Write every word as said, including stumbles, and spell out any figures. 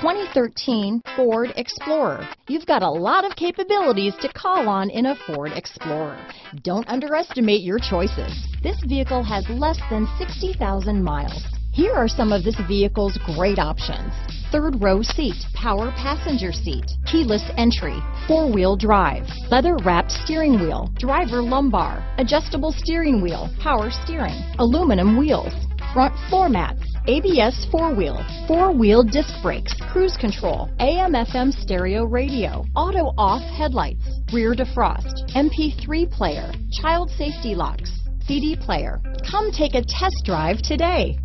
twenty thirteen Ford Explorer. You've got a lot of capabilities to call on in a Ford Explorer. Don't underestimate your choices. This vehicle has less than sixty thousand miles. Here are some of this vehicle's great options. Third row seat, power passenger seat, keyless entry, four-wheel drive, leather-wrapped steering wheel, driver lumbar, adjustable steering wheel, power steering, aluminum wheels, front floor mats, A B S four-wheel, four-wheel disc brakes, cruise control, A M F M stereo radio, auto-off headlights, rear defrost, M P three player, child safety locks, C D player. Come take a test drive today.